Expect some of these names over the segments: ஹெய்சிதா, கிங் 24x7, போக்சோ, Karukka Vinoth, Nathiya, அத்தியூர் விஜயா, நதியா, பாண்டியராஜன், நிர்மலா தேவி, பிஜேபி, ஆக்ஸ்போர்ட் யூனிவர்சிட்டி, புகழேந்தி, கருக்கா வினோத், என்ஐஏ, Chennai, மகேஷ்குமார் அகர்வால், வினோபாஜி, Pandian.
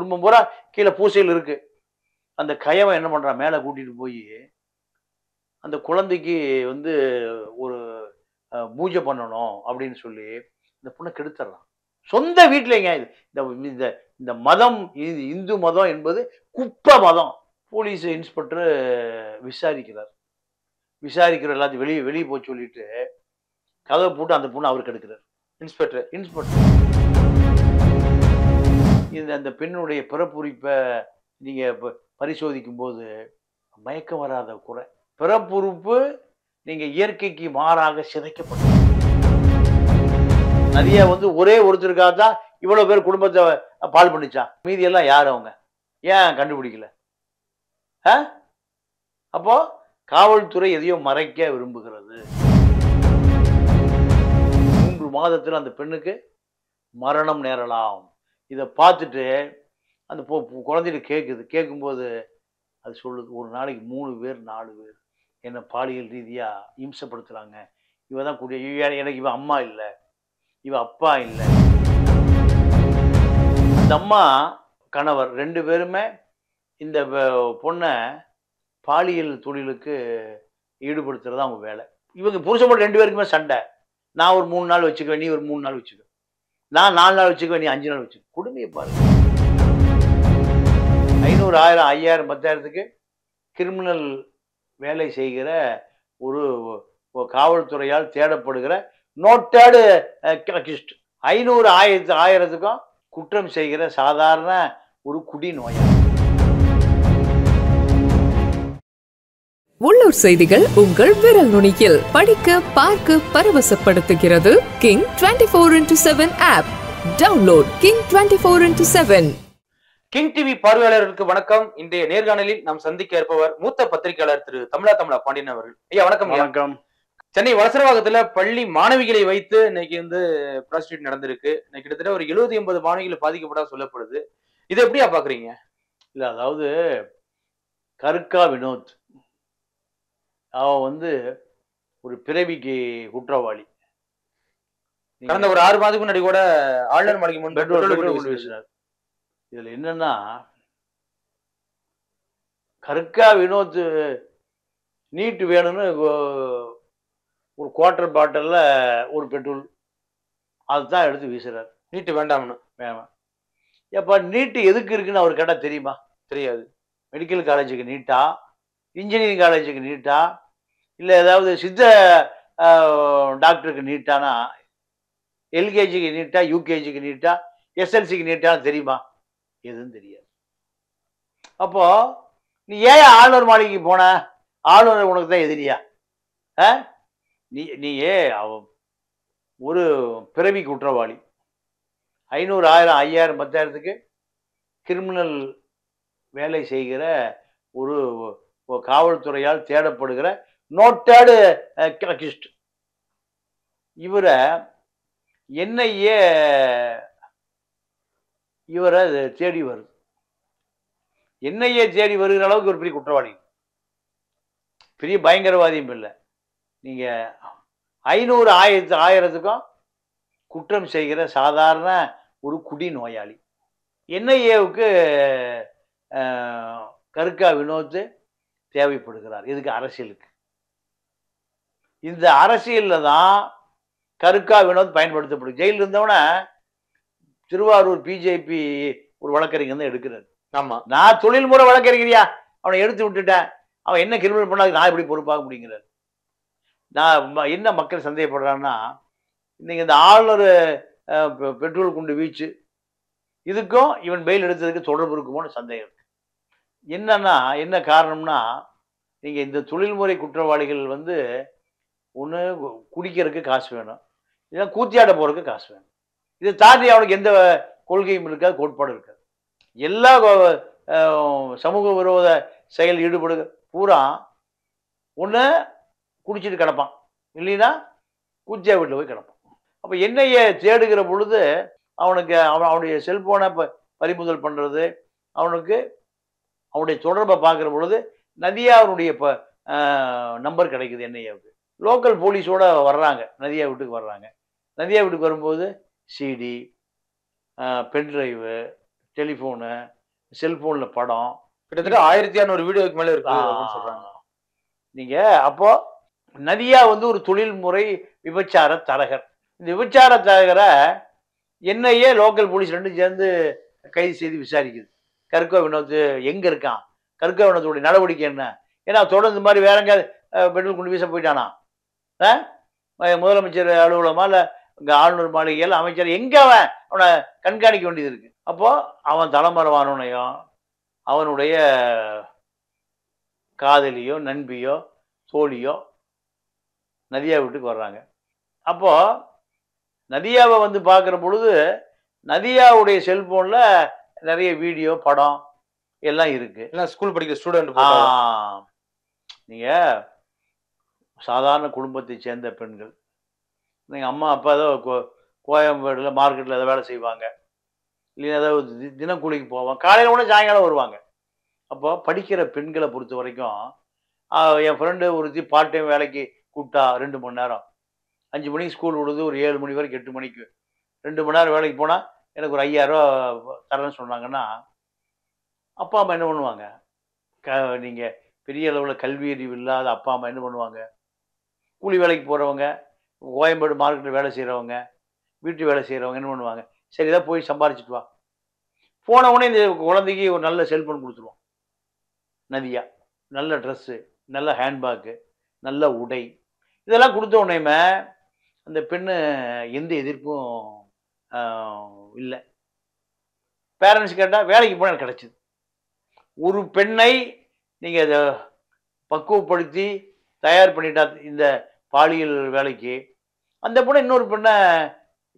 குடும்பம் பூரா கீழே பூசையில் இருக்கு. அந்த கயவன் என்ன பண்றான், மேலே கூட்டிட்டு போய் அந்த குழந்தைக்கு வந்து ஒரு பூஜை பண்ணணும் அப்படின்னு சொல்லி இந்த பொண்ணை கெடுத்துடலாம். சொந்த வீட்டிலேங்க இது. இந்த மதம், இது இந்து மதம் என்பது குப்ப மதம். போலீஸ் இன்ஸ்பெக்டர் விசாரிக்கிறார். விசாரிக்கிற எல்லாத்தையும் வெளியே போய் சொல்லிட்டு கதவை போட்டு அந்த பொண்ணு அவருக்கு எடுக்கிறார். இன்ஸ்பெக்டர் இந்த அந்த பெண்ணுடைய பிறப்புரிப்பை நீங்கள் பரிசோதிக்கும் போது மயக்கம் வராத குறை, பிறப்புறுப்பு நீங்கள் இயற்கைக்கு மாறாக சிதைக்கப்பட்ட. நிறைய வந்து ஒரே ஒருத்தருக்காக தான் இவ்வளோ பேர் குடும்பத்தை பால் பண்ணிச்சான், மீதியெல்லாம் யார் அவங்க ஏன் கண்டுபிடிக்கல? அப்போ காவல்துறை எதையோ மறைக்க விரும்புகிறது. 3 மாதத்தில் அந்த பெண்ணுக்கு மரணம் நேரலாம். இதை பார்த்துட்டு அந்த குழந்தைகிட்ட கேட்கும்போது அது சொல்லுது, ஒரு நாளைக்கு 3 பேர் 4 பேர் என்னை பாலியல் ரீதியாக இம்சப்படுத்துகிறாங்க. இவ தான் எனக்கு இவன் அம்மா இல்லை, இவ அப்பா இல்லை. அந்த அம்மா கணவர் 2 பேருமே இந்த பொண்ணை பாலியல் தொழிலுக்கு ஈடுபடுத்துறதா அவங்க வேலை. இவங்க புருஷன் போட்டு 2 பேருக்குமே சண்டை. நான் ஒரு 3 நாள் வச்சுக்குவேன், நீ ஒரு 3 நாள் வச்சுக்க, நான் 4 நாள் வச்சுக்குவேன், நீ 5 நாள் வச்சுக்க. கொடுமையை பாருங்க. 500, 1000, 5000, 10000க்கு கிரிமினல் வேலை செய்கிற ஒரு காவல்துறையால் தேடப்படுகிற நோட்டடு கிஸ்ட். 500, 1000, 1000க்கும் குற்றம் செய்கிற சாதாரண ஒரு குடி நோயாளி. உள்ளூர் செய்திகள் உங்கள் விரல் நுனியில். படிக்க, பார்க்க, பரவசப்படுத்துகிறது கிங் 24x7 app. Download கிங் 24x7. King TV பார்வையாளர்களுக்கு வணக்கம். இன்றைய நேர்காணலில் நாம் சந்திக்க இருப்பவர் மூத்த பத்திரிகையாளர் திரு தமிழா பாண்டியன் அவர்கள். ஐயா வணக்கம். வணக்கம். சென்னை வளசரவாகத்துல பள்ளி மாணவிகளை வைத்து இன்னைக்கு வந்து பிராஸ்டியூட் நடந்திருக்கு. இன்னைக்கு கிட்டத்தட்ட ஒரு 70-80 மாணவிகள் பாதிக்கப்பட சொல்லப்படுது. இது எப்படியா பாக்குறீங்க? இல்ல, அதாவது கருக்கா வினோத் அவன் வந்து ஒரு பிறவிக்கு குற்றவாளி. கடந்த ஒரு 6 மாதத்துக்கு முன்னாடி கூட ஆளுநர் மாளிகை முன் பெட்ரோல் பேசினார். இதுல என்னன்னா, கருக்கா வினோத் நீட்டு வேணும்னு ஒரு குவார்டர் பாட்டில்ல ஒரு பெட்ரோல் அதுதான் எடுத்து வீசுறாரு. நீட்டு வேண்டாம்னு. வேணாம் எப்ப நீட்டு எதுக்கு இருக்குன்னு அவர் கேட்டா தெரியுமா? தெரியாது. மெடிக்கல் காலேஜுக்கு நீட்டா, இன்ஜினியரிங் காலேஜுக்கு நீட்டா, இல்லை ஏதாவது சித்த டாக்டருக்கு நீட்டானா, எல்கேஜிக்கு நீட்டா, யூகேஜிக்கு நீட்டா, எஸ்எல்சிக்கு நீட்டான்னு தெரியுமா? எதுவும் தெரியாது. அப்போ நீ ஏன் ஆளுநர் மாளிகைக்கு போன? ஆளுநர் உனக்கு தான் எதிரியா? நீ ஏன் ஒரு பிறவி குற்றவாளி? 500, 1000, 5000, 10000க்கு கிரிமினல் வேலை செய்கிற ஒரு காவல்துறையால் தேடப்படுகிற நோட்டடு கிஸ்ட். இவரை இவரை தேடி வருது. என்ஐஏ தேடி வருகிற அளவுக்கு ஒரு பெரிய குற்றவாளி, பெரிய பயங்கரவாதியும் இல்லை. நீங்க 500, 1000, 1000க்கும் குற்றம் செய்கிற சாதாரண ஒரு குடி நோயாளி. என்ஐஏவுக்கு கருக்கா வினோத் தேவைப்படுகிறார். இதுக்கு அரசியலுக்கு. இந்த அரசியலில் தான் கருக்கா வினோத் பயன்படுத்தப்படும். ஜெயிலில் இருந்தவனே திருவாரூர் பிஜேபி ஒரு வழக்கறிஞர் தான் எடுக்கிறார். ஆமாம், நான் தொழில்முறை வழக்கறிஞரியா, அவனை எடுத்து விட்டுட்டேன், அவன் என்ன கிரிமினல் பண்ணாது, நான் எப்படி பொறுப்பாக முடியுங்கிறார். நான் என்ன மக்கள் சந்தேகப்படுறான்னா, இன்னைக்கு இந்த ஆளுநர் பெட்ரோல் குண்டு வீச்சு இதுக்கும் இவன் பெயில் எடுத்ததுக்கு தொடர்பு இருக்குமோன்னு சந்தேகம். என்னன்னா, என்ன காரணம்னா, நீங்கள் இந்த தொழில்முறை குற்றவாளிகள் வந்து ஒன்று குடிக்கிறதுக்கு காசு வேணும், இல்லை கூத்தியாட போகிறதுக்கு காசு வேணும். இதை தாண்டி அவனுக்கு எந்த கொள்கையும் இருக்காது, கோட்பாடு இருக்காது. எல்லா சமூக விரோத செயல் ஈடுபடுகிற பூரா ஒன்று குடிச்சிட்டு கிடப்பான், இல்லைன்னா கூத்தியா வீட்டில் போய் கிடப்பான். அப்போ என்னையே தேடுகிற பொழுது அவனுக்கு அவனுடைய செல்போனை பறிமுதல் பண்ணுறது, அவனுக்கு அவனுடைய தொடர்பை பார்க்குற பொழுது நதியாவுடைய நம்பர் கிடைக்குது. என்ஐஏவுக்கு லோக்கல் போலீஸோடு வர்றாங்க, நதியா வீட்டுக்கு வர்றாங்க. நதியா வீட்டுக்கு வரும்போது சிடி, பென்ட்ரைவு, டெலிஃபோனு செல்ஃபோனில் படம் கிட்டத்தட்ட 1600 வீடியோக்கு மேலே இருக்கு அப்படின்னு சொல்கிறாங்க. நீங்கள் அப்போது நதியா வந்து ஒரு தொழில்முறை விபச்சார தரகர். இந்த விபச்சார தரகரை என்னையே லோக்கல் போலீஸ் ரெண்டும் சேர்ந்து கைது செய்து விசாரிக்குது. கருக்கா வினோத் எங்கே இருக்கான், கருக்கா வினோத்துடைய நடவடிக்கை என்ன, ஏன்னா தொடர்ந்து மாதிரி வேற எங்கேயாவது பெட்ரோல் கொண்டு வீச போயிட்டானா, முதலமைச்சர் அலுவலமா இல்லை இங்கே ஆளுநர் மாளிகையில் அமைச்சர் எங்கே அவன் அவனை கண்காணிக்க வேண்டியது இருக்குது. அப்போது அவன் தலைமறைவானவனையும் அவனுடைய காதலியோ நண்பியோ தோழியோ நதியா வீட்டுக்கு வர்றாங்க. அப்போது நதியாவை வந்து பார்க்குற பொழுது நதியாவுடைய செல்ஃபோனில் நிறைய வீடியோ படம் எல்லாம் இருக்குது. ஏன்னா ஸ்கூல் படிக்கிற ஸ்டூடெண்ட். நீங்கள் சாதாரண குடும்பத்தை சேர்ந்த பெண்கள், நீங்கள் அம்மா அப்பா ஏதோ கோயம்பேடில் மார்க்கெட்டில் ஏதோ வேலை செய்வாங்க, இல்லை ஏதாவது தினக்கூலிக்கு போவாங்க, காலையில் கூட சாயங்காலம் வருவாங்க. அப்போ படிக்கிற பெண்களை பொறுத்த வரைக்கும் என் ஃப்ரெண்டு ஒருத்தி பார்ட் டைம் வேலைக்கு கூப்பிட்டா 2 மணி நேரம், 5 மணிக்கு ஸ்கூல் விடுது, ஒரு 7 மணி வரைக்கும் 8 மணிக்கு 2 மணி நேரம் வேலைக்கு போனால் எனக்கு ஒரு 5000 ரூபா தரேன்னு சொன்னாங்கன்னா அப்பா அம்மா என்ன பண்ணுவாங்க? நீங்கள் பெரிய அளவில் கல்வி அறிவு இல்லாத அப்பா அம்மா என்ன பண்ணுவாங்க? கூலி வேலைக்கு போகிறவங்க, கோயம்பேடு மார்க்கெட்டில் வேலை செய்கிறவங்க, வீட்டு வேலை செய்கிறவங்க என்ன பண்ணுவாங்க? சரி இதாக போய் சம்பாரிச்சிட்டு வா. போன உடனே இந்த குழந்தைக்கு ஒரு நல்ல செல்ஃபோன் கொடுத்துருவோம். நதியா நல்ல ட்ரெஸ்ஸு, நல்ல ஹேண்ட்பேக்கு, நல்ல உடை, இதெல்லாம் கொடுத்த உடனேமே அந்த பெண்ணு எந்த எதிர்ப்பும் இல்லை. பேரண்ட்ஸ் கேட்டால் வேலைக்கு போனால் கிடச்சிது. ஒரு பெண்ணை நீங்கள் அதை பக்குவப்படுத்தி தயார் பண்ணிட்டா இந்த பாலியல் வேலைக்கு, அந்த பொண்ணை இன்னொரு பெண்ணை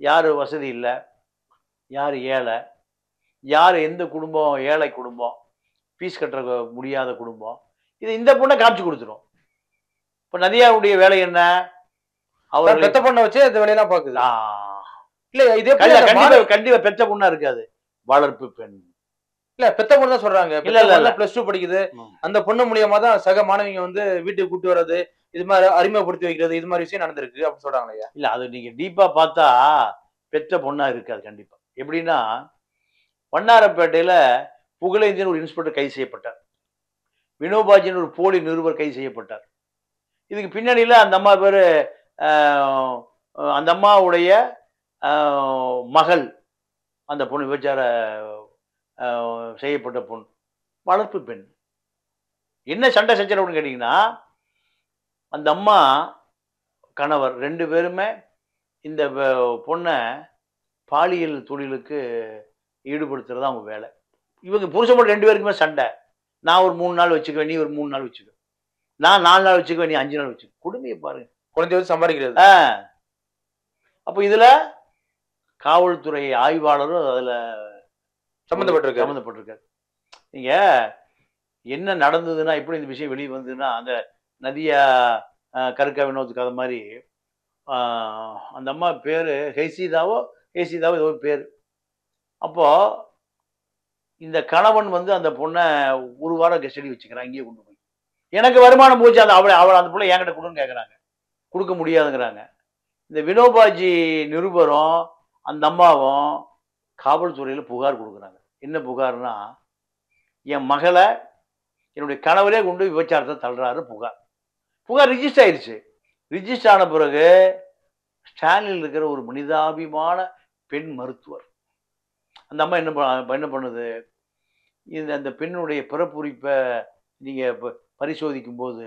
யார் வசதி இல்லை, யார் ஏழை, யார் எந்த குடும்பம் ஏழை குடும்பம், ஃபீஸ் கட்டுற முடியாத குடும்பம், இது இந்த பொண்ணை காமிச்சு கொடுத்துரும். இப்போ நதியாவுடைய வேலை என்ன? அவர் பெத்த பொண்ணை வச்சு இந்த வேலையெல்லாம் பார்க்குதா? இல்லை இதே கண்டிப்பாக கண்டிப்பாக பெத்த பொண்ணாக இருக்காது, வளர்ப்பு பெண். இல்ல பெத்த பொண்ணு தான் சொல்றாங்க. இல்ல இல்ல பிளஸ் 2 படிக்குது, அந்த பொண்ணு மூலியமா தான் சக மாணவிங்க வந்து வீட்டுக்கு கூட்டு வர்றது, இது மாதிரி அறிமுகப்படுத்தி வைக்கிறது, இது மாதிரி விஷயம் நடந்திருக்கு அப்படின்னு சொல்றாங்க. இல்ல அது நீங்க டீப்பா பார்த்தா பெத்த பொண்ணா இருக்காது கண்டிப்பா. எப்படின்னா வண்ணாரப்பேட்டையில புகழேந்தின் ஒரு இன்ஸ்பெக்டர் கைது செய்யப்பட்டார், வினோபாஜின் ஒரு போலி நிருபர் கைது செய்யப்பட்டார். இதுக்கு பின்னணியில அந்த அம்மா பேரு, அந்த அம்மாவுடைய மகள், அந்த பொண்ணு விபச்சார செய்யப்பட்ட பொண்ணு, வளர்ப்பு பெண். என்ன சண்டை சச்சரவுன்னு கேட்டிங்கன்னா அந்த அம்மா கணவர் 2 பேருமே இந்த பொண்ணை பாலியல் தொழிலுக்கு ஈடுபடுத்துறது அவங்க வேலை. இவங்க புருஷன் போட்டு 2 பேருக்குமே சண்டை. நான் ஒரு 3 நாள் வச்சுக்குவேன், நீ ஒரு 3 நாள் வச்சுக்குவேன், நான் 4 நாள் வச்சுக்குவேன், நீ 5 நாள் வச்சுக்குவேன். குடும்பத்தை பாருங்க, குழந்தைய வச்சு சம்பாதிக்கிறது. அப்போ இதில் காவல்துறை ஆய்வாளரும் அதில் சம்மந்தப்பட்டிருக்காரு. நீங்க என்ன நடந்ததுன்னா, இப்படி இந்த விஷயம் வெளியே வந்ததுன்னா, அந்த நதியா கருக்கா வினோத்துக்கு அது மாதிரி அந்த அம்மா பேரு ஹெய்சிதாவோ ஏதோ பேர். அப்போ இந்த கணவன் வந்து அந்த பொண்ணை 1 வாரம் கஸ்டடி வச்சுக்கிறான், இங்கேயே கொண்டு போய் எனக்கு வருமானம் போச்சு, அந்த அவளை அந்த பிள்ளை என்கிட்ட கொடுன்னு கேட்குறாங்க, கொடுக்க முடியாதுங்கிறாங்க. இந்த வினோபாஜி நிருபரும் அந்த அம்மாவும் காவல்துறையில் புகார் கொடுக்குறாங்க. என்ன புகார்னா, என் மகளை என்னுடைய கணவரே கொண்டு விபச்சாரத்தை தள்ளுறாரு புகார். ரிஜிஸ்டர் ஆயிடுச்சு. ரிஜிஸ்டர் ஆன பிறகு ஸ்டாலினில் இருக்கிற ஒரு மனிதாபிமான பெண் மருத்துவர் அந்த அம்மா என்ன பண்ணுது, இந்த அந்த பெண்ணுடைய பிறப்புரிப்பை நீங்கள் பரிசோதிக்கும் போது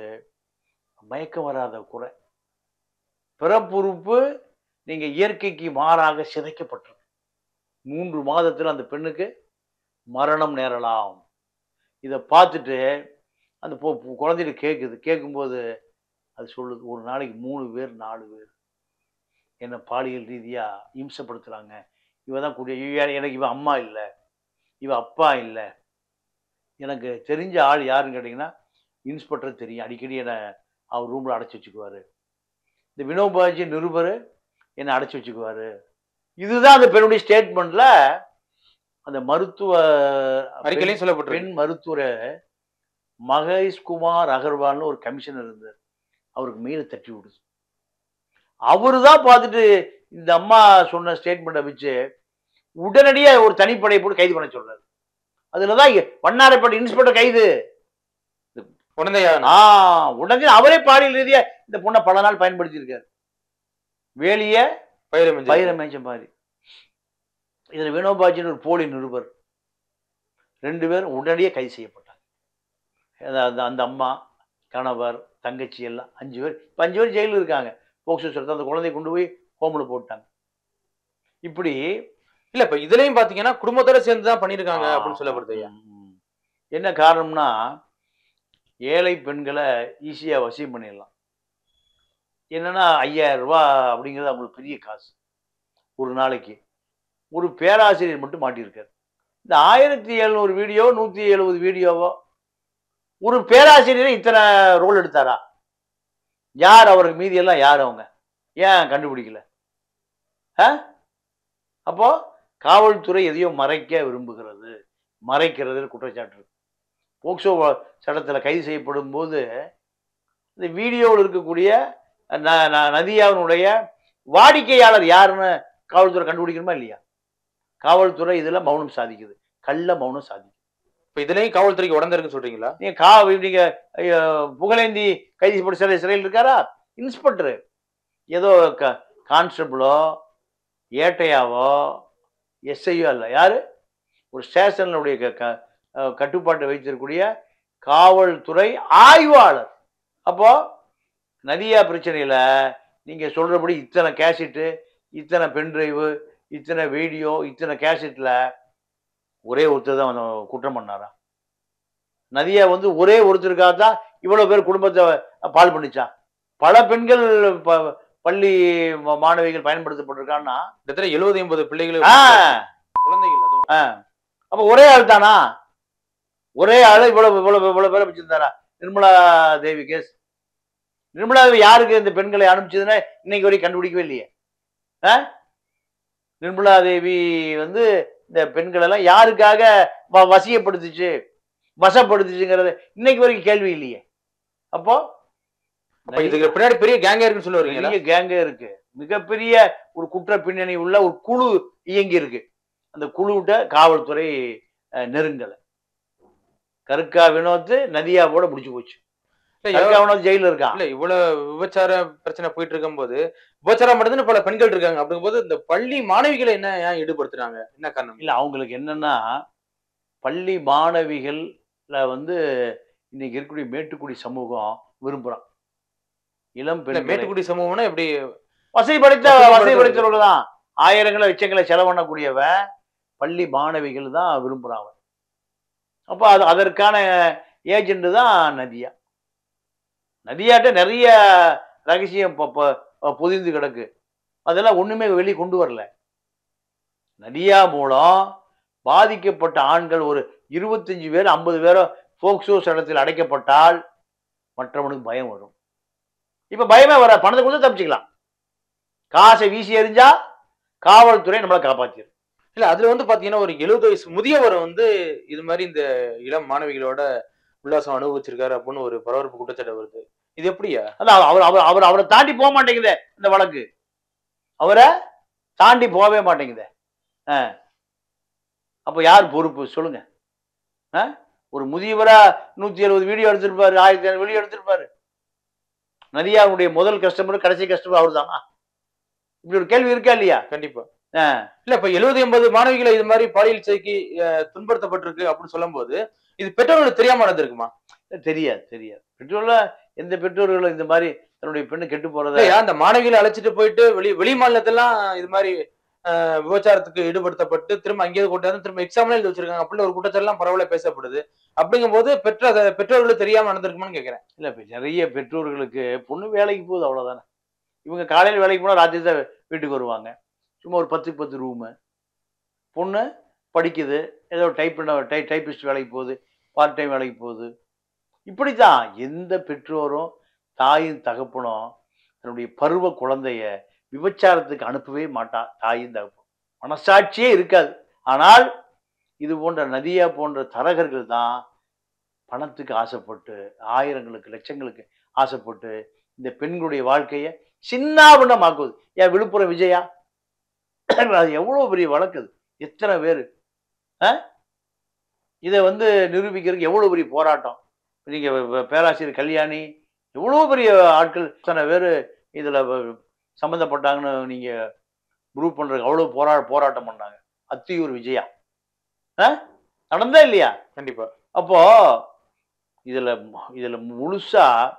மயக்கம் வராத குறை, பிறப்புறுப்பு நீங்கள் இயற்கைக்கு மாறாக சிதைக்கப்பட்டிருக்கு, 3 மாதத்தில் அந்த பெண்ணுக்கு மரணம் நேரலாம். இதை பார்த்துட்டு அந்த குழந்தைகிட்ட கேட்குது. கேட்கும்போது அது சொல்லுது, ஒரு நாளைக்கு 3 பேர் 4 பேர் என்னை பாலியல் ரீதியாக இம்சப்படுத்துகிறாங்க, இவ தான் கூடிய எனக்கு இவன் அம்மா இல்லை, இவன் அப்பா இல்லை, எனக்கு தெரிஞ்ச ஆள் யாருன்னு கேட்டிங்கன்னா இன்ஸ்பெக்டர் தெரியும், அடிக்கடி என்னை அவர் ரூமில் அடைச்சி வச்சுக்குவார், இந்த வினோபாஜி நிருபர் என்னை அடைச்சி வச்சுக்குவார். இதுதான் அந்த பெண்ணுடைய ஸ்டேட்மெண்ட்ல அந்த மருத்துவ அறிக்கையிலையும் சொல்லப்பட்ட பெண் மருத்துவர் மகேஷ்குமார் அகர்வால்னு ஒரு கமிஷனர் இருந்தார், அவருக்கு மேல தட்டி விடுச்சு. அவரு தான் பார்த்துட்டு இந்த அம்மா சொன்ன ஸ்டேட்மெண்ட்டை வச்சு உடனடியாக ஒரு தனிப்படையை போட்டு கைது பண்ண சொல்றாரு. அதுலதான் வண்ணாரைப்பட்டு இன்ஸ்பெக்டர் கைது. உடனே அவரே பாலியல் ரீதியா இந்த பொண்ணை பல நாள் பயன்படுத்தி இருக்காரு. வேலிய பைரமேஞ்சம் மாதிரி இதுல வினோபாஜின்னு ஒரு போலி நிருபர் 2 பேரும் உடனடியே கைது செய்யப்பட்டாங்க. அந்த அம்மா கணவர் தங்கச்சி எல்லாம் 5 பேர் இப்போ 5 பேர் ஜெயிலில் இருக்காங்க. போக்சோ சட்டத்தை அந்த குழந்தைய கொண்டு போய் ஹோமில் போட்டாங்க. இப்படி இல்லை இப்போ இதுலையும் பார்த்தீங்கன்னா குடும்பத்தோட சேர்ந்து தான் பண்ணியிருக்காங்க அப்படின்னு சொல்லப்படுது. என்ன காரணம்னா ஏழை பெண்களை ஈஸியாக வசியம் பண்ணிடலாம். என்னன்னா 5000 ரூபா அப்படிங்கிறது அவங்களுக்கு பெரிய காசு ஒரு நாளைக்கு. ஒரு பேராசிரியர் மட்டும் மாட்டியிருக்காரு. இந்த 1700 வீடியோ 170 வீடியோவோ ஒரு பேராசிரியரை இத்தனை ரோல் எடுத்தாரா? யார் அவருக்கு மீதி எல்லாம் யார் அவங்க? ஏன் கண்டுபிடிக்கல? அப்போ காவல்துறை எதையோ மறைக்க விரும்புகிறது, மறைக்கிறது குற்றச்சாட்டு. போக்சோ சட்டத்தில் கைது செய்யப்படும் போது இந்த வீடியோவில் இருக்கக்கூடிய நதியாவினுடைய வாடிக்கையாளர் யாருன்னு காவல்துறை கண்டுபிடிக்கணுமா இல்லையா? காவல்துறை இதில் மௌனம் சாதிக்குது, கள்ள மௌனம் சாதிக்குது. இப்போ இதுலேயும் காவல்துறைக்கு உடந்திருக்குன்னு சொல்றீங்களா? நீங்கள் புகழேந்தி கைது போட்டு சிறை சிறையில் இருக்காரா? இன்ஸ்பெக்டரு ஏதோ கான்ஸ்டபிளோ ஏட்டையாவோ எஸ்ஐயோ இல்லை, யார் ஒரு ஸ்டேஷனுடைய கட்டுப்பாட்டை வைத்திருக்கக்கூடிய காவல்துறை ஆய்வாளர். அப்போது நதியா பிரச்சனையில் நீங்கள் சொல்கிறபடி இத்தனை கேசட்டு, இத்தனை பென்ட்ரைவு, இத்தனை வீடியோ, இத்தனை கேசட்டில் ஒரே ஒருத்தர் தான் குற்றம் பண்ணாரா? நதியா ஒரே ஒருத்தருக்காக தான் இவ்வளோ பேர் குடும்பத்தை பால் பண்ணிச்சா? பல பெண்கள் பள்ளி மாணவிகள் பயன்படுத்தப்பட்டிருக்கான்னா 70-80 பிள்ளைகள் குழந்தைகள். அப்போ ஒரே ஆள் தானா? ஒரே ஆள் இவ்வளவு இவ்வளவு இவ்வளோ பேரை வச்சிருந்தாரா? நிர்மலா தேவி கேஸ், நிர்மலா தேவி யாருக்கு இந்த பெண்களை அனுப்பிச்சதுன்னா இன்னைக்கு வரைக்கும் கண்டுபிடிக்கவே இல்லையே. நிர்மலா தேவி இந்த பெண்கள் எல்லாம் யாருக்காக வசியப்படுத்துச்சு, வசப்படுத்துச்சுங்கிறது இன்னைக்கு வரைக்கும் கேள்வி இல்லையே. அப்போ இதுக்கு பின்னாடி பெரிய கேங்கே இருக்குன்னு சொல்லுவாரு. பெரிய கேங்கே இருக்கு, மிகப்பெரிய ஒரு குற்ற பின்னணி உள்ள ஒரு குழு இயங்கி இருக்கு. அந்த குழுவிட்ட காவல்துறை நெருங்கலை. கருக்கா வினோத் நதியாவோட முடிச்சு போச்சு. கருக்கா வினோத் ஜெயில இருக்கான். இல்ல இவ்வளவு விபச்சார பிரச்சனை போயிட்டு இருக்கும் போது விபச்சாரம் மட்டும்தான் பல பெண்கள் இருக்காங்க. அப்படிங்கும்போது இந்த பள்ளி மாணவிகளை என்ன ஏன் ஈடுபடுத்துறாங்க, என்ன காரணம்? இல்லை அவங்களுக்கு என்னன்னா பள்ளி மாணவிகள்ல இன்னைக்கு இருக்கக்கூடிய மேட்டுக்குடி சமூகம் விரும்புறான். இளம் பெண் மேட்டுக்குடி சமூகம்னா எப்படி வசதிப்படுத்தவர்கள் தான், ஆயிரங்களை லட்சங்களை செலவு பண்ணக்கூடியவன் பள்ளி மாணவிகள் தான் விரும்புகிறாங்க. அப்போ அது அதற்கான ஏஜெண்டு தான் நதியா. நதியாட்ட நிறைய ரகசியம் பொதிந்து கிடக்கு, அதெல்லாம் ஒன்றுமே வெளியே கொண்டு வரல. நதியா மூலம் பாதிக்கப்பட்ட ஆண்கள் ஒரு 25 பேர் 50 பேரோ போக்சோ சட்டத்தில் அடைக்கப்பட்டால் மற்றவனுக்கு பயம் வரும். இப்போ பயமே வர, பணத்தை கொடுத்து தப்பிச்சுக்கலாம். காசை வீசி எறிஞ்சா காவல்துறை நம்மளை காப்பாற்றிடும். இல்லை அதில் பார்த்தீங்கன்னா ஒரு 70 வயசு முதியவர் இது மாதிரி இந்த இளம் மாணவிகளோட உல்லாசம் அனுபவிச்சிருக்காரு அப்படின்னு ஒரு பரபரப்பு குற்றச்சாட்டு வருது. இது எப்படியா? அதான் அவரை தாண்டி போக மாட்டேங்குதே இந்த வழக்கு, அவரை தாண்டி போகவே மாட்டேங்குதே. அப்போ யார் பொறுப்பு சொல்லுங்க? ஒரு முதியவரா 170 வீடியோ எடுத்திருப்பாரு, 1000 வீடியோ எடுத்திருப்பாரு. நதியாவுடைய முதல் கஸ்டமர் கடைசி கஸ்டமர் அவர் தானா? இப்படி ஒரு கேள்வி இருக்கா இல்லையா? கண்டிப்பா. இல்ல இப்ப 70-80 மாணவிகளை இது மாதிரி பாலியல் செய்கி துன்படுத்தப்பட்டிருக்கு அப்படின்னு சொல்லும் போது இது பெற்றோர்களுக்கு தெரியாம நடந்திருக்குமா? தெரியாது, தெரியாது. பெற்றோர்ல எந்த பெற்றோர்களும் இந்த மாதிரி தன்னுடைய பெண்ணு கெட்டு போறதா? அந்த மாணவிகளை அழைச்சிட்டு போயிட்டு வெளி மாநிலத்தெல்லாம் இது மாதிரி விபச்சாரத்துக்கு ஈடுபடுத்தப்பட்டு திரும்ப அங்கேயே கூட்டாது, திரும்ப எக்ஸாம்ல எழுதி வச்சிருக்காங்க அப்படின்னு ஒரு குற்றச்சாட்டுலாம் பரவல பேசப்படுது. அப்படிங்கும் போது பெற்றோர்களுக்கு தெரியாம நடந்திருக்குமான்னு கேட்கிறேன். இல்ல இப்ப நிறைய பெற்றோர்களுக்கு பொண்ணு வேலைக்கு போகுது அவ்வளவுதானே. இவங்க காலையில் வேலைக்கு போனால் ராத்திரி தான் வீட்டுக்கு வருவாங்க. சும்மா ஒரு 10x10 ரூமு. பொண்ணு படிக்குது, ஏதோ டைப்பிஸ்ட் வேலைக்கு போகுது, பார்ட் டைம் வேலைக்கு போகுது. இப்படி தான் எந்த பெற்றோரும் தாயும் தகப்பனும் தன்னுடைய பருவ குழந்தைய விபச்சாரத்துக்கு அனுப்பவே மாட்டான். தாயும் தகப்பனும் மனசாட்சியே இருக்காது. ஆனால் இது போன்ற நதியா போன்ற தரகர்கள் தான் பணத்துக்கு ஆசைப்பட்டு, ஆயிரங்களுக்கு லட்சங்களுக்கு ஆசைப்பட்டு இந்த பெண்களுடைய வாழ்க்கையை சின்னாபின்னமாக்குவது. ஏன் விழுப்புரம் விஜயா அது எவ்வளோ பெரிய வழக்கு, எத்தனை பேர் இதை வந்து நிரூபிக்கிறதுக்கு எவ்வளோ பெரிய போராட்டம். நீங்கள் பேராசிரியர் கல்யாணி எவ்வளோ பெரிய ஆட்கள் இத்தனை பேர் இதில் சம்மந்தப்பட்டாங்கன்னு நீங்கள் குரூப் பண்ணுறதுக்கு அவ்வளோ போராட்டம் பண்ணாங்க. அத்தியூர் விஜயா நடந்தா இல்லையா? கண்டிப்பாக. அப்போது இதில் முழுசாக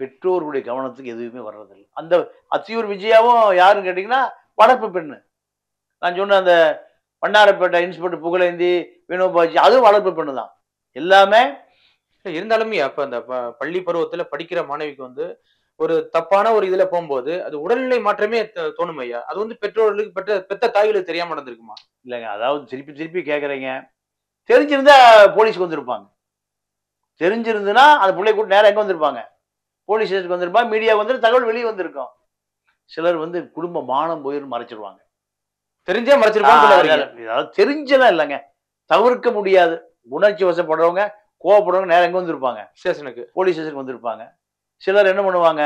பெற்றோர்களுடைய கவனத்துக்கு எதுவுமே வர்றதில்லை. அந்த அத்தியூர் விஜயாவும் யாருன்னு கேட்டிங்கன்னா வளர்ப்பு பெண்ணு. நான் சொன்ன அந்த வண்ணாரப்பேட்டை இன்ஸ்பெக்டர் புகழேந்தி, வினோபாஜி, அதுவும் வளர்ப்பு பெண்ணு தான். எல்லாமே இருந்தாலுமே அப்போ அந்த பள்ளி பருவத்தில் படிக்கிற மாணவிக்கு வந்து ஒரு தப்பான ஒரு இதில் போகும்போது அது உடல்நிலை மாற்றமே தோணும் ஐயா. அது வந்து பெற்றோர்களுக்கு பெற்ற தாய்களுக்கு தெரியாமல் நடந்திருக்குமா? இல்லைங்க, அதாவது திருப்பி திருப்பி கேட்குறீங்க. தெரிஞ்சிருந்தா போலீஸுக்கு வந்திருப்பாங்க. தெரிஞ்சிருந்துன்னா அந்த பிள்ளை கூட நேரம் எங்கே வந்திருப்பாங்க? போலீஸ் ஸ்டேஷனுக்கு வந்திருப்பாங்க, மீடியாவுக்கு வந்துட்டு தகவல் வெளியே வந்திருக்கோம். சிலர் வந்து குடும்ப மானம் போயிருந்து மறைச்சிருவாங்க. தெரிஞ்சே மறைச்சிருப்பாங்க. தெரிஞ்செல்லாம் இல்லைங்க, தவிர்க்க முடியாது. உணர்ச்சி வசப்படுறவங்க, கோவப்படுறவங்க நேரம் எங்கே வந்திருப்பாங்க? ஸ்டேஷனுக்கு, போலீஸ் ஸ்டேஷனுக்கு வந்திருப்பாங்க. சிலர் என்ன பண்ணுவாங்க,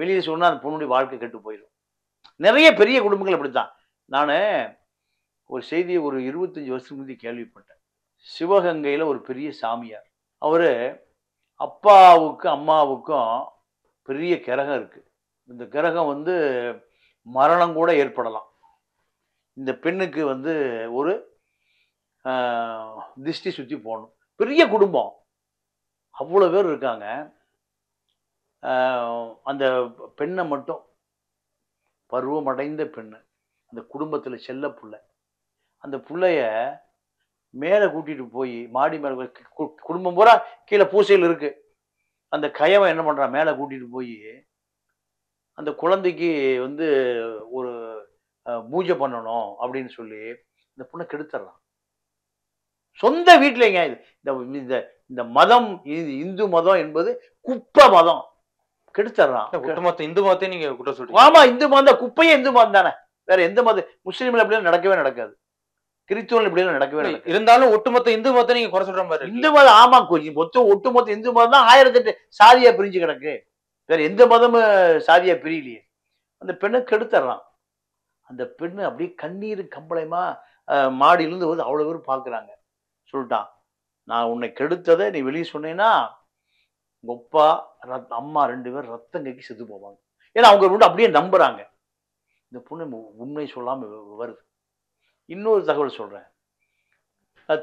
வெளியே சொன்னால் அந்த பொண்ணுடைய வாழ்க்கை கெட்டு போயிடும். நிறைய பெரிய குடும்பங்கள் அப்படித்தான். நான் ஒரு செய்தியை ஒரு 25 வருஷத்துக்கு முந்தி கேள்விப்பட்டேன். சிவகங்கையில் ஒரு பெரிய சாமியார், அவர் அப்பாவுக்கும் அம்மாவுக்கும் பெரிய கிரகம் இருக்குது. இந்த கிரகம் வந்து மரணம் கூட ஏற்படலாம். இந்த பெண்ணுக்கு வந்து ஒரு திஷ்டி சுற்றி போகணும். பெரிய குடும்பம், அவ்வளோ பேர் இருக்காங்க. அந்த பெண்ணை மட்டும், பருவமடைந்த பெண்ணு, அந்த குடும்பத்தில் செல்ல பிள்ளை, அந்த பிள்ளைய மேலே கூட்டிகிட்டு போய் மாடி மேலே, குடும்பம் பூரா கீழே பூசையில் இருக்குது, அந்த கயவை என்ன பண்ணுறான், மேலே கூட்டிகிட்டு போய் அந்த குழந்தைக்கு வந்து ஒரு பூஜை பண்ணணும் அப்படின்னு சொல்லி இந்த பொண்ணை கெடுத்துட்றான். சொந்த வீட்டிலேங்க. இது இந்த மதம், இந்து மதம் என்பது குப்பை மதம். கெடுத்துறான் இந்து மதத்தை. நீங்க குற்றம் சொல்றீங்க. ஆமா, இந்து மதம் குப்பையே. இந்து மதம் தானே, வேற எந்த மதம்? முஸ்லீம்ல இப்படி நடக்கவே நடக்காது, கிறிஸ்துவன் இப்படி நடக்கவே நடக்காது. இருந்தாலும் ஒட்டுமொத்த இந்து மதத்தை நீங்க குறை சொல்ற மாதிரி இந்து மதம். ஆமா, ஒட்டுமொத்த இந்து மதம் தான் 1008 சாதியா பிரிஞ்சு கிடக்கு. வேற எந்த மதமும் சாதியா பிரியலையே. அந்த பெண்ணை கெடுத்துறான். அந்த பெண்ணு அப்படியே கண்ணீர் கம்பளையமா மாடியிலிருந்து வந்து அவ்வளவு பேரும் பாக்குறாங்க. சொல்லிட்டான், நான் உன்னை கெடுத்ததை நீ வெளியே சொன்னேன்னா உங்கள் அப்பா அம்மா 2 பேர் ரத்தம் கக்கி செத்து போவாங்க. ஏன்னா அவங்க ரெண்டு அப்படியே நம்புகிறாங்க. இந்த பொண்ணு உண்மை சொல்லாமல் வருது. இன்னொரு தகவல் சொல்கிறேன்.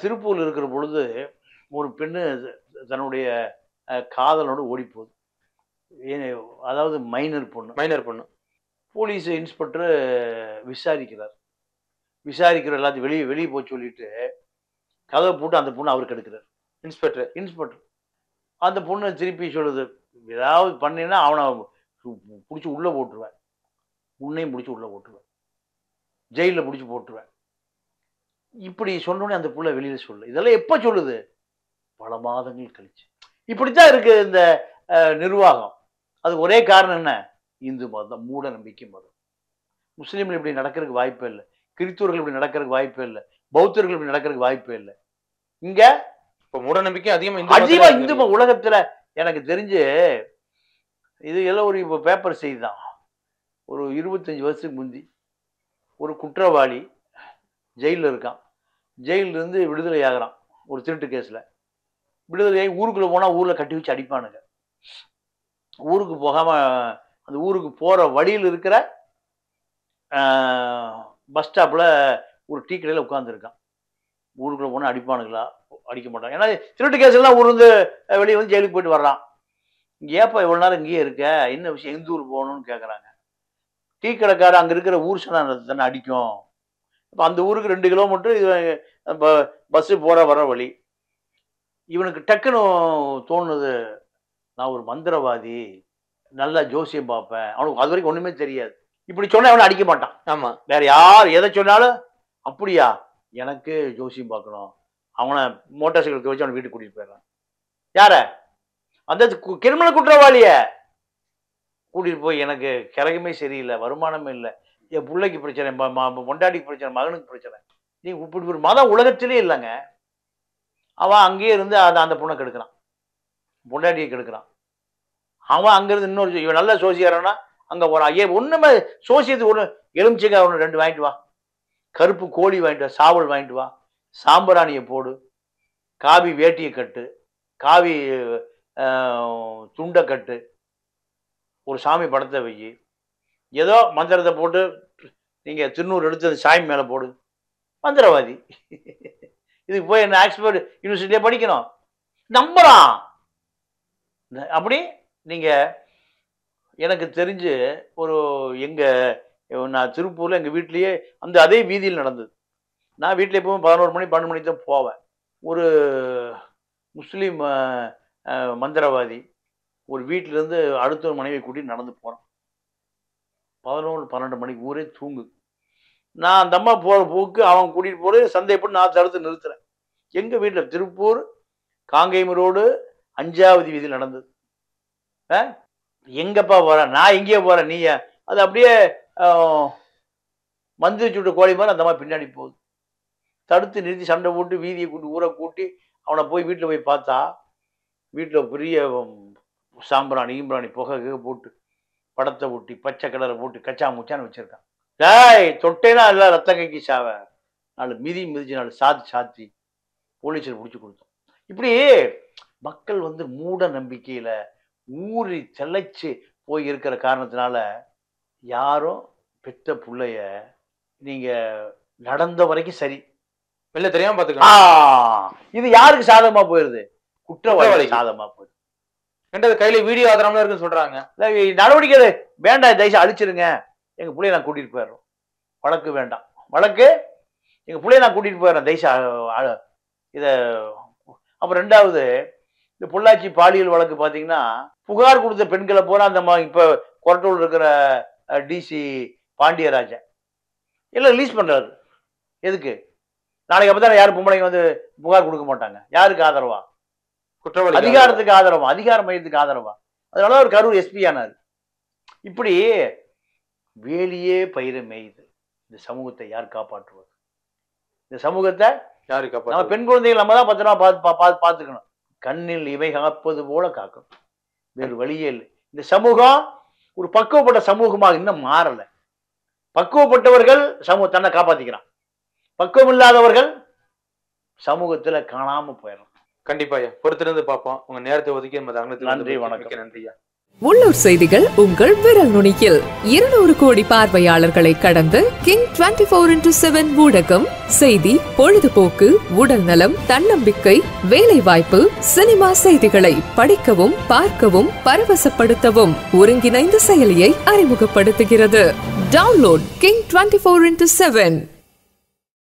திருப்பூரில் இருக்கிற பொழுது ஒரு பெண்ணு தன்னுடைய காதலோடு ஓடிப்போகுது. அதாவது மைனர் பொண்ணு. போலீஸ் இன்ஸ்பெக்டர் விசாரிக்கிற எல்லாத்தையும் வெளியே போய் சொல்லிட்டு கதவை போட்டு அந்த பொண்ணு அவருக்கு எடுக்கிறார் இன்ஸ்பெக்டர். அந்த பொண்ணு திருப்பி சொல்லுது, ஏதாவது பண்ணினா அவனை பிடிச்சி உள்ளே போட்டுருவேன், உன்னையும் பிடிச்சி உள்ளே போட்டுருவேன், ஜெயிலில் பிடிச்சி போட்டுருவேன் இப்படி சொன்னோடனே அந்த பிள்ளை வெளியில் சொல்லு. இதெல்லாம் எப்போ சொல்லுது? பல மாதங்கள் கழிச்சு. இப்படித்தான் இருக்குது இந்த நிர்வாகம். அது ஒரே காரணம் என்ன? இந்து மதம், மூட நம்பிக்கை மதம். முஸ்லீம்கள் இப்படி நடக்கிறதுக்கு வாய்ப்பே இல்லை, கிறிஸ்துவர்கள் இப்படி நடக்கிறதுக்கு வாய்ப்பே இல்லை, பௌத்தர்கள் இப்படி நடக்கிறதுக்கு வாய்ப்பே இல்லை. இங்கே இப்போ மூட நம்பிக்கை அதிகமா இந்து உலகத்துல. எனக்கு தெரிஞ்சு இது எல்லாம் ஒரு இப்போ பேப்பர் செய்தி தான். ஒரு 25 வருஷத்துக்கு முந்தி ஒரு குற்றவாளி ஜெயிலில் இருக்கான். ஜெயிலிருந்து விடுதலை ஆகிறான் ஒரு திருட்டு கேஸில். விடுதலையாகி ஊருக்குள்ளே போனால் ஊரில் கட்டி வச்சு அடிப்பானுங்க. ஊருக்கு போகாமல் அந்த ஊருக்கு போகிற வழியில் இருக்கிற பஸ் ஸ்டாப்பில் ஒரு டீ கடையில் உட்காந்துருக்கான். ஊருக்குள்ளே போனால் அடிப்பானுங்களா? அடிக்க மாட்டாங்க. ஏன்னா திருட்டு கேஸ்லாம் ஊர் வந்து வெளியே வந்து ஜெயிலுக்கு போயிட்டு வர்றான். ஏப்பா இவ்வளோ நேரம் இங்கேயே இருக்க, என்ன விஷயம், எந்த ஊர் போகணும்னு கேட்குறாங்க. டீ கடைக்கார அங்கே இருக்கிற ஊர் சொன்னால் தானே அடிக்கும். இப்போ அந்த ஊருக்கு 2 கிலோமீட்டர் இது பஸ்ஸு போகிற வர வழி. இவனுக்கு டக்குன்னு தோணுது, நான் ஒரு மந்திரவாதி, நல்லா ஜோசியம் பார்ப்பேன். அவனுக்கு அது வரைக்கும் ஒன்றுமே தெரியாது. இப்படி சொன்னால் அவனை அடிக்க மாட்டான். ஆமாம், வேறு யார் எதை சொன்னாலும் அப்படியா எனக்கு ஜோசியம் பார்க்கணும். அவனை மோட்டார் சைக்கிளுக்கு வச்சு அவனை வீட்டுக்கு கூட்டிகிட்டு போயிடறான். யார? அந்த கிரிமினல் குற்றவாளிய கூட்டிகிட்டு போய், எனக்கு கிரகமே சரியில்லை, வருமானமே இல்லை, என் பிள்ளைக்கு பிரச்சனை, பொண்டாட்டிக்கு பிரச்சனை, மகனுக்கு பிரச்சனை. நீ இப்படி ஒரு மதம் உலகத்திலே இல்லைங்க. அவன் அங்கேயே இருந்து அந்த பொண்ணை கெடுக்கிறான், பொண்டாட்டியை கெடுக்கிறான். அவன் அங்கேருந்து இன்னொரு இவன் நல்ல சோசியாரனா அங்கே போகிறான். ஏன் ஒன்றுமே சோசியத்துக்கு ஒன்று எலுமிச்சிக்க ஒன்று 2 வாங்கிட்டு வா, கருப்பு கோழி வாங்கிட்டு வா, சாவல் வாங்கிட்டு வா, சாம்பிராணியை போடு, காவி வேட்டியை கட்டு, காவி துண்டை கட்டு, ஒரு சாமி படத்தை வைக்கி, ஏதோ மந்திரத்தை போட்டு நீங்கள் திருநூறு எடுத்து அந்த சாமி மேலே போடு, மந்திரவாதி. இதுக்கு போய் என்ன ஆக்ஸ்போர்ட் யூனிவர்சிட்டியிலே படிக்கணும்? நம்புகிறான். அப்படி நீங்கள் எனக்கு தெரிஞ்சு ஒரு எங்கள் நான் திருப்பூரில் எங்கள் வீட்லேயே அந்த அதே வீதியில் நடந்தது. நான் வீட்டில் எப்பவும் 11 மணி 12 மணிக்கு தான் போவேன். ஒரு முஸ்லீம் மந்திரவாதி ஒரு வீட்டிலேருந்து அடுத்த ஒரு மனைவி கூட்டி நடந்து போகிறோம். 11 12 மணிக்கு ஊரே தூங்கு. நான் அந்த அம்மா போகிற போக்கு அவன் கூட்டிகிட்டு போகிறது சந்தேகப்பட்டு நான் தடுத்து நிறுத்துறேன். எங்கள் வீட்டில் திருப்பூர் காங்கேயம் ரோடு 5வது வீதியில் நடந்தது. எங்கப்பா போகிறேன் நான், எங்கேயே போகிறேன் நீயா? அது அப்படியே மந்திரி சுட்டு கோழி மாதிரி அந்த மாதிரி பின்னாடி போகுது. தடுத்து நிறுத்தி சண்டை போட்டு வீதியை கூட்டி ஊரை கூட்டி அவனை போய் வீட்டில் போய் பார்த்தா வீட்டில் பெரிய சாம்பிராணி ஈம்பிராணி புகை போட்டு படத்தை ஊட்டி பச்சை கடலை போட்டு கச்சா முச்சான்னு வச்சுருக்கான். டேய் தொட்டேனா எல்லாம் ரத்த கைக்கு சாவை, 4 மிதிச்சு சாத்தி போலீஸில் பிடிச்சி கொடுத்தோம். இப்படி மக்கள் மூட நம்பிக்கையில் ஊறி தெளிச்சு போய் இருக்கிற காரணத்தினால யாரும் பெத்த பிள்ளைய நீங்கள் நடந்த வரைக்கும் சரி வெளில தெரியாமல் பார்த்துக்கலாம். இது யாருக்கு சாதகமாக போயிடுது? குற்றவாளி சாதகமாக போயிடுது. ரெண்டாவது கையில் வீடியோ ஆதாரம்லாம் இருக்குன்னு சொல்கிறாங்க. நடவடிக்கை வேண்டாம், தயவுசெய்து அழிச்சிருங்க, எங்கள் பிள்ளைய நான் கூட்டிகிட்டு போயிடுறோம். வழக்கு வேண்டாம், வழக்கு எங்கள் பிள்ளைய நான் கூட்டிகிட்டு போயிடுறேன், தயவுசெய்து இதை. அப்புறம் ரெண்டாவது இந்த பொள்ளாச்சி பாலியல் வழக்கு பார்த்தீங்கன்னா புகார் கொடுத்த பெண்களை போல அந்த இப்போ கொரட்டூர் இருக்கிற டிசி பாண்டியராஜன் எல்லாம் ரிலீஸ் பண்ணுறாரு. எதுக்கு? நாளைக்கு அப்போ தான் யாரும் பொம்பளைங்க புகார் கொடுக்க மாட்டாங்க. யாருக்கு ஆதரவா? குற்றவாளி அதிகாரத்துக்கு ஆதரவா, அதிகார மையத்துக்கு ஆதரவா. அதனால அவர் கரூர் எஸ்பி ஆனார். இப்படி வேலியே பயிரை மேயுது. இந்த சமூகத்தை யார் காப்பாற்றுவது? இந்த சமூகத்தை யாரு காப்பாற்ற? நம்ம பெண் குழந்தைகள் நம்ம தான் பத்திரமா பார்த்துக்கணும். கண்ணில் இவை காப்பது போல காக்கணும், வேறு வழியே இல்லை. இந்த சமூகம் ஒரு பக்குவப்பட்ட சமூகமாக இன்னும் மாறலை. பக்குவப்பட்டவர்கள் சமூக தன்னை காப்பாற்றிக்கிறான், பக்குவம் இல்லாதவர்கள் சமூகத்தில் காணாமல் போயிடும். கண்டிப்பாக பொறுத்திருந்து பார்ப்போம். உங்க நேரத்தை ஒதுக்கி நன்றி, வணக்கம். நன்றியா. உள்ளூர் செய்திகள் உங்கள் விரல் நுனியில். 200 கோடி பார்வையாளர்களை கடந்து கிங் 24x7 ஊடகம் செய்தி, பொழுதுபோக்கு, உடல் நலம், தன்னம்பிக்கை, வேலை வாய்ப்பு, சினிமா செய்திகளை படிக்கவும், பார்க்கவும், பரவசப்படுத்தவும் ஒருங்கிணைந்த செயலியை அறிமுகப்படுத்துகிறது. Download கிங் 24x7.